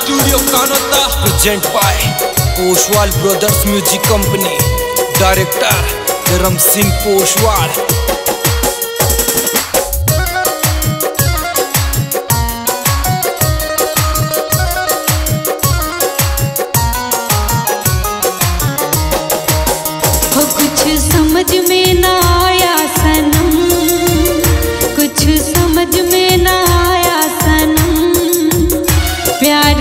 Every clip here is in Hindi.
Studio Kanota present by Poswal brothers music company, director धर्म सिंह पोसवाल। कुछ समझ में ना आया सनम, कुछ समझ में ना आया सनम, प्यार में क्यों बदनाम कर दिया।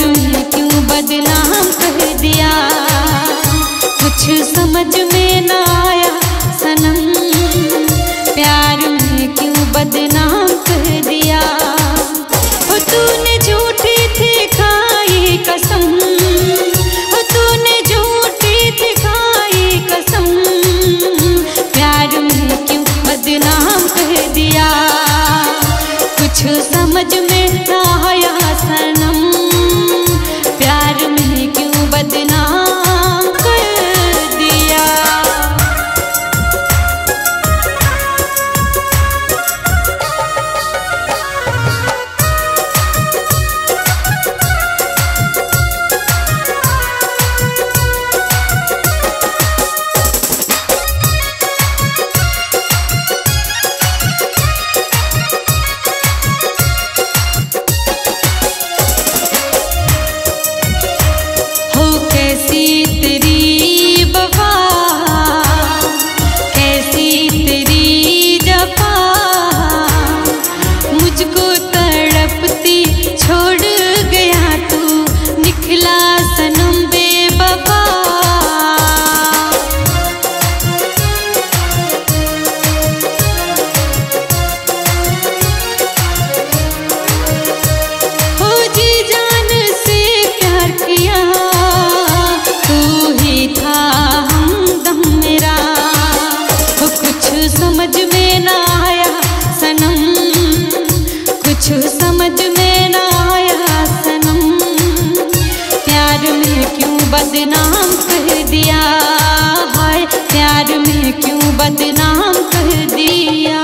कुछ समझ में ना आया सनम, प्यार में क्यों बदनाम कर दिया। वो तूने झूठी थी खाई कसम, वो तूने झूठी थी खाई कसम, प्यार में क्यों बदनाम कर दिया। कुछ समझ में ना आया सनम, प्यार में क्यों बदनाम। बदनाम कर दिया, हाय प्यार में क्यों बदनाम कर दिया।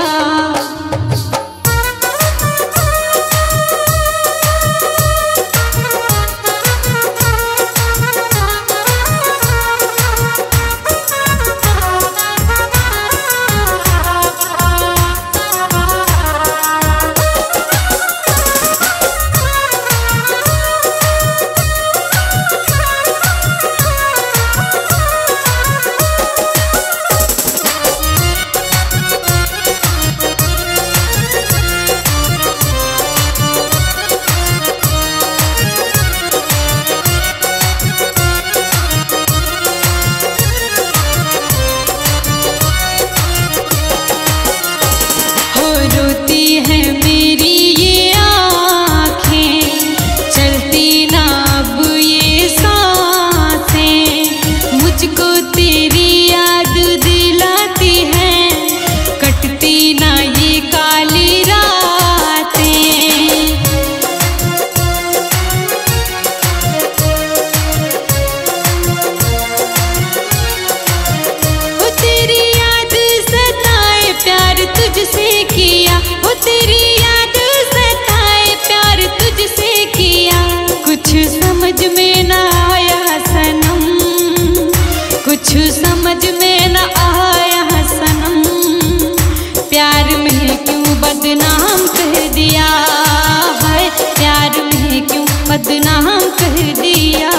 बदनाम कर दिया।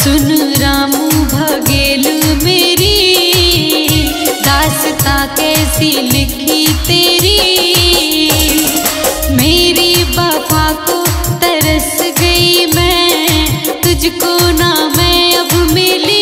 सुन रामू भगेल मेरी दास्तां कैसी लिखी तेरी, मेरी वफा को तरस गई मैं, तुझको ना मैं अब मिली।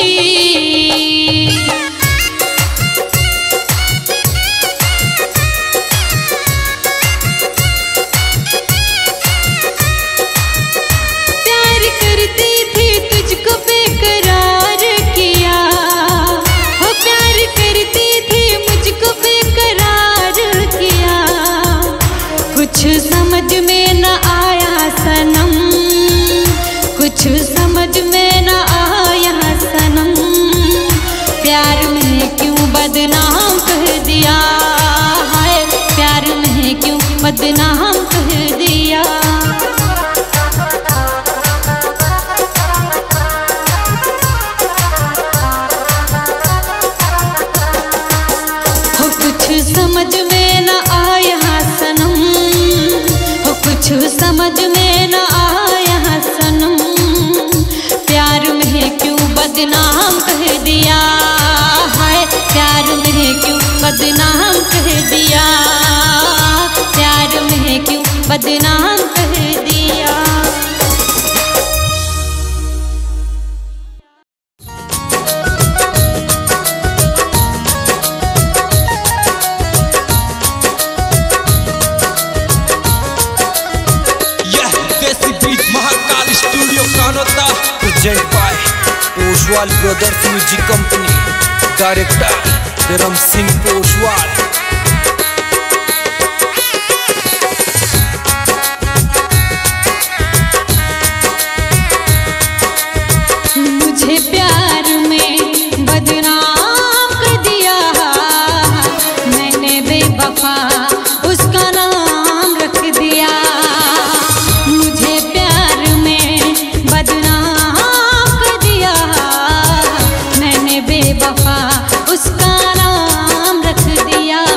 कुछ समझ में न आया सनम, प्यार में क्यों बदनाम कर दिया है, प्यार में क्यों बदनाम कर दिया। हो कुछ समझ में न आया सनम, हो कुछ समझ में न बदनाम कह दिया है, प्यार में क्यों बदनाम कह दिया, प्यार में क्यों बदनाम कह दिया। यह desi beat Mahakal studio Kanota present by Poswal brothers music company, director धर्म सिंह पोसवाल। मुझे प्यार में बदनाम कर दिया, मैंने बेवफा उसका नाम रख दिया। मुझे प्यार में बदनाम बेवफा उसका नाम रख दिया।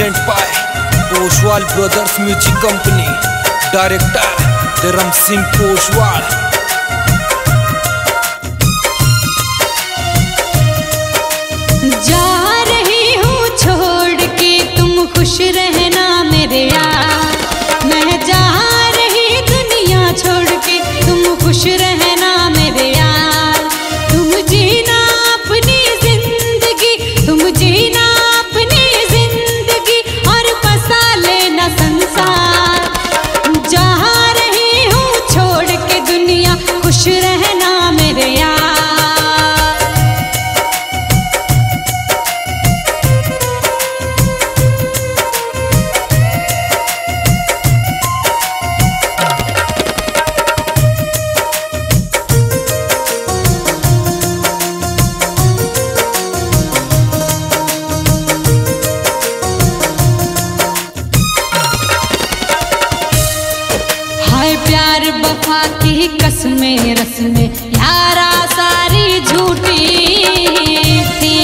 Present by Poswal brothers music company, director धर्म सिंह पोसवाल। वफा की कसमें रस्में यारा सारी झूठी थी,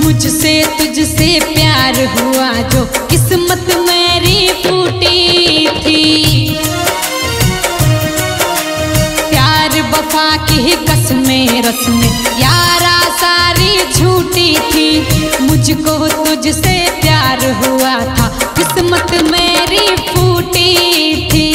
मुझसे तुझसे प्यार हुआ जो किस्मत मेरी टूटी थी। प्यार वफा की कसमें रस्में यारा सारी झूठी थी, मुझको तुझसे प्यार हुआ था किस्मत मेरी फूटी थी।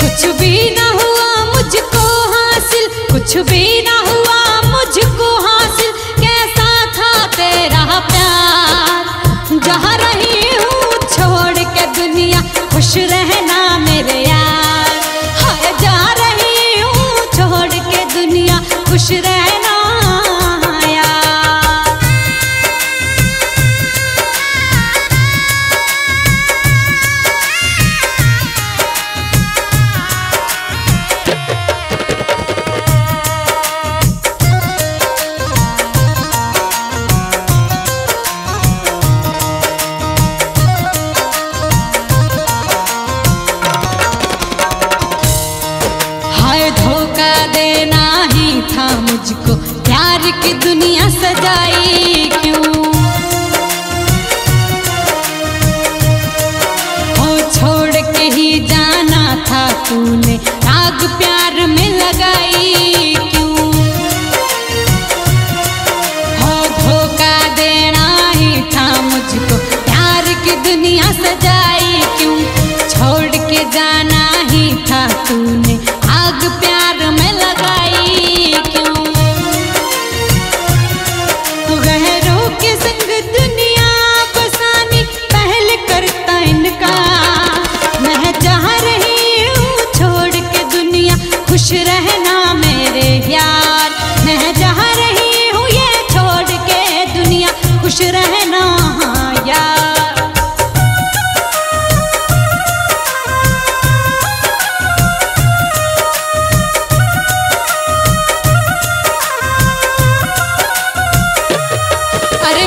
कुछ भी ना हुआ मुझको हासिल, कुछ भी ना हुआ मुझको हासिल, कैसा था तेरा प्यार। जहाँ रही हूँ छोड़ के दुनिया खुश रहना मेरे यार। हाय जहाँ रही हूँ छोड़ के दुनिया खुश रहना। देना ही था मुझको प्यार की दुनिया सजाई क्यों, ओ छोड़ के ही जाना था तूने आग प्यार में लगाई क्यों। हो धोखा देना ही था मुझको प्यार की दुनिया सजाई क्यों, छोड़ के जाना ही था तूने आग प्यार में लगाई क्यों। गहरों के संग दुनिया बसानी पहले करता इनकार। मैं जहाँ रही हूँ छोड़ के दुनिया खुश रहना मेरे यार। मैं जहाँ रही हूँ ये छोड़ के दुनिया खुश रहना यार।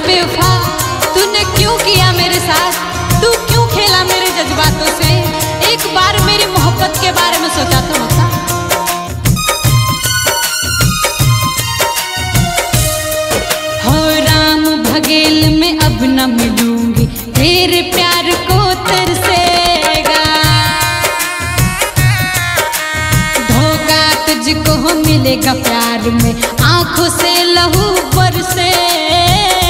बेवफा तूने क्यों किया मेरे साथ, तू क्यों खेला मेरे जज्बातों से, एक बार मेरी मोहब्बत के बारे में सोचा तो होता। हो राम बघेल में अब न मिलूंगी, तेरे प्यार को तरसेगा। धोखा तुझको मिलेगा प्यार में, आंखों से लहू बरसेगा।